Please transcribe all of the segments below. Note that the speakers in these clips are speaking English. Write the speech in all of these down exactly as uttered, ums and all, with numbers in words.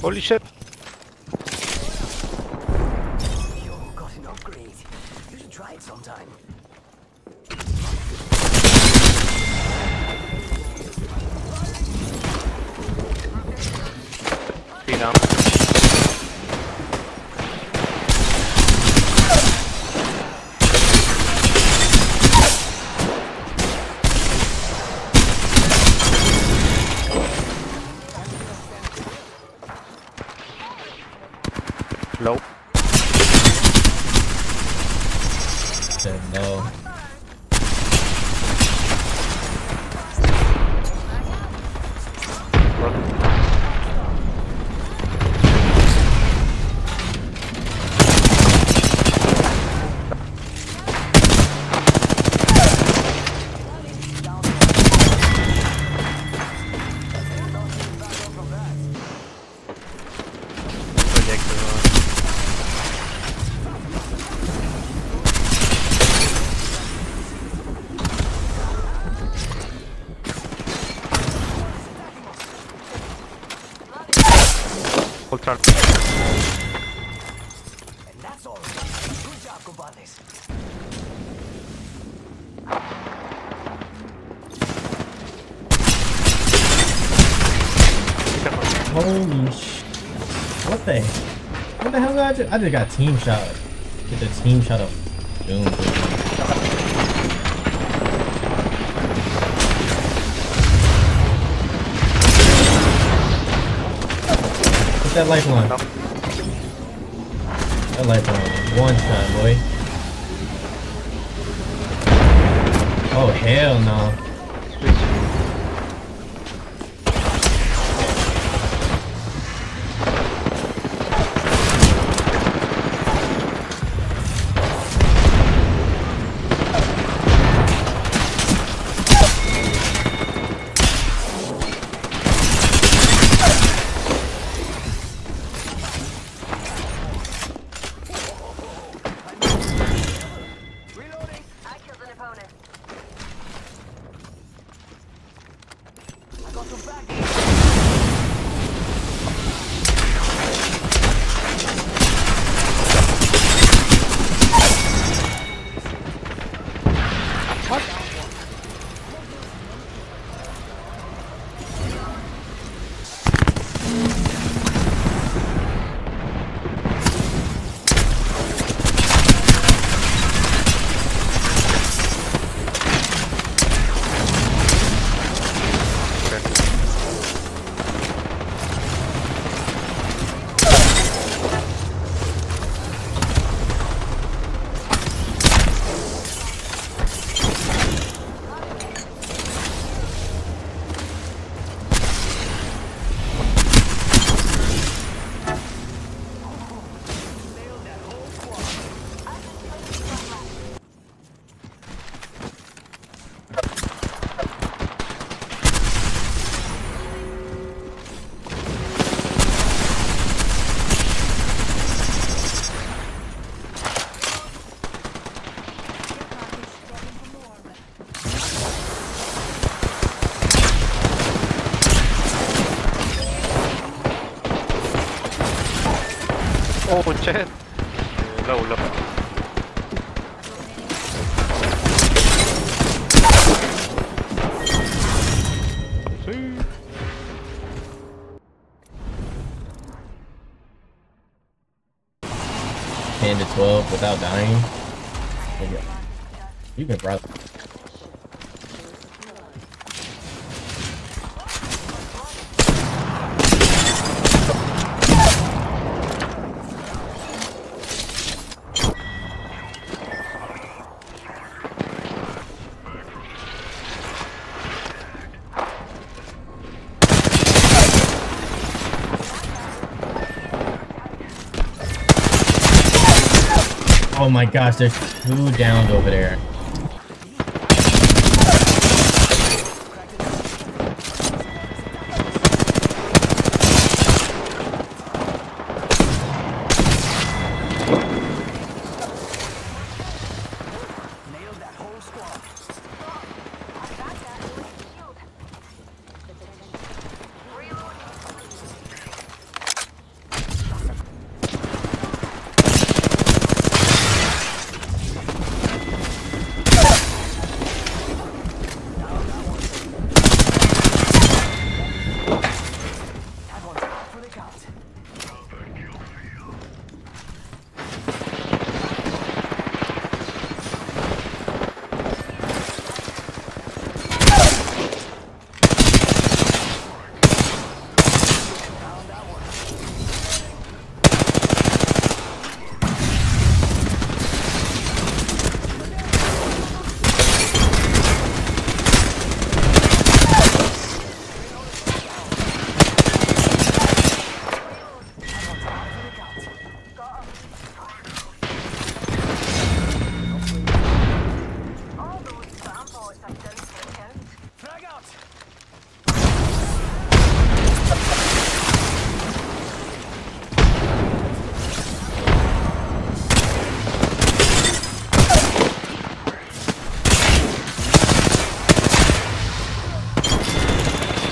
Holy shit. You got an upgrade. You should try it sometime. Phenom. Low. Said no. And that's all. Good job, Compadres. Holy sh! What the? What the hell did I just? I just got team shot. Get the team shot of doom. That lifeline. Nope. That lifeline. One time, boy. Oh, hell no. Oh shit! Low, low. See? ten to twelve without dying? You can probably... Oh my gosh, there's two downs over there.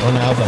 On Alba.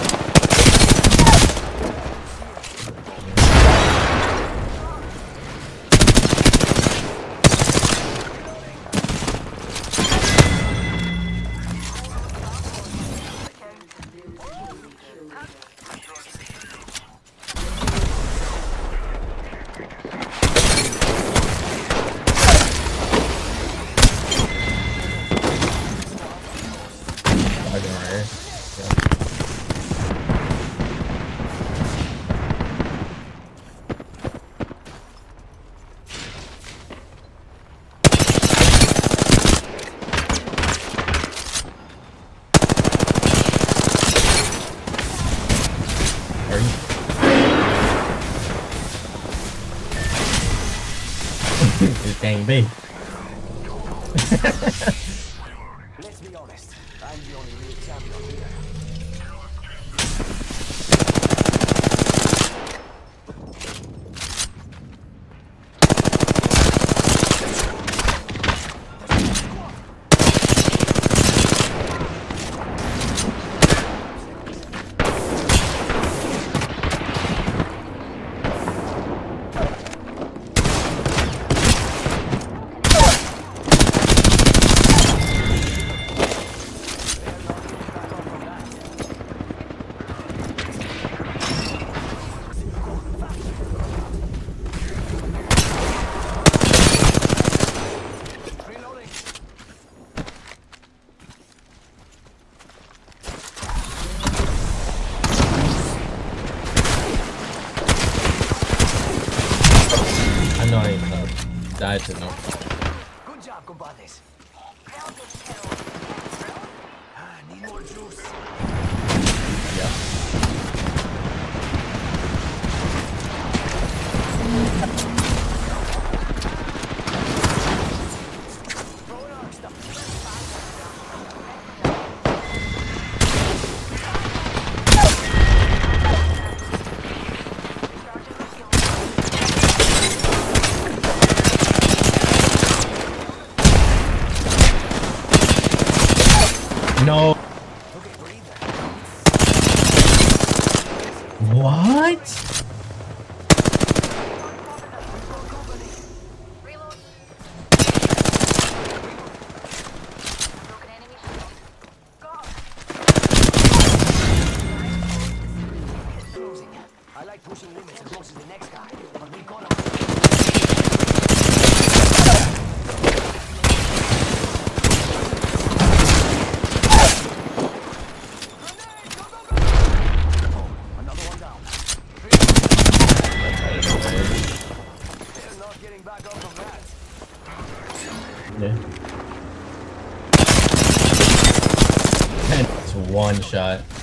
Dang me. Let's be honest, I'm the only real champion here. Died to no. Good job, compadres. Ah, need more juice. No. What? I like pushing limits close to the next guy, but we got him. One shot.